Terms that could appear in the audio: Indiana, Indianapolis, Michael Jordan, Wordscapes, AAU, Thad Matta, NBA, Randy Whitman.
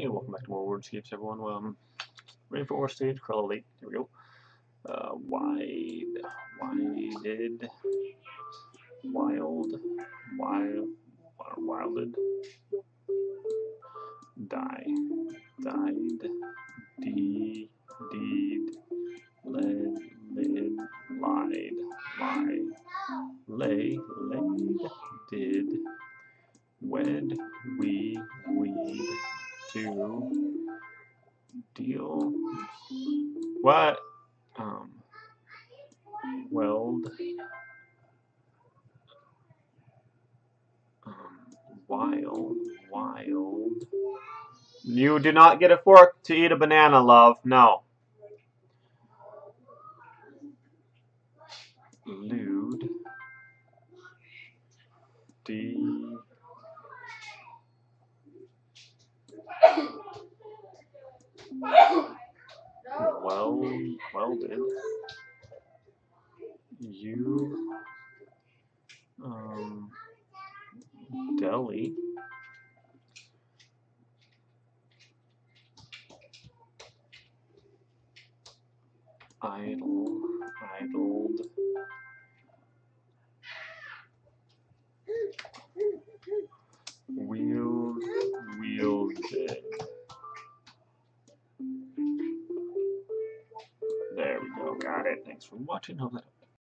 Hey, welcome back to more Wordscapes, everyone. Rainforest stage, Crulla Lake. Here we go. Wilded, died, deed, laid, did, wed, weed, to deal, what? Wild. You do not get a fork to eat a banana, love. No. Lewd. Welded. You Delhi. Idled. Wielded. There we go, got it. Thanks for watching.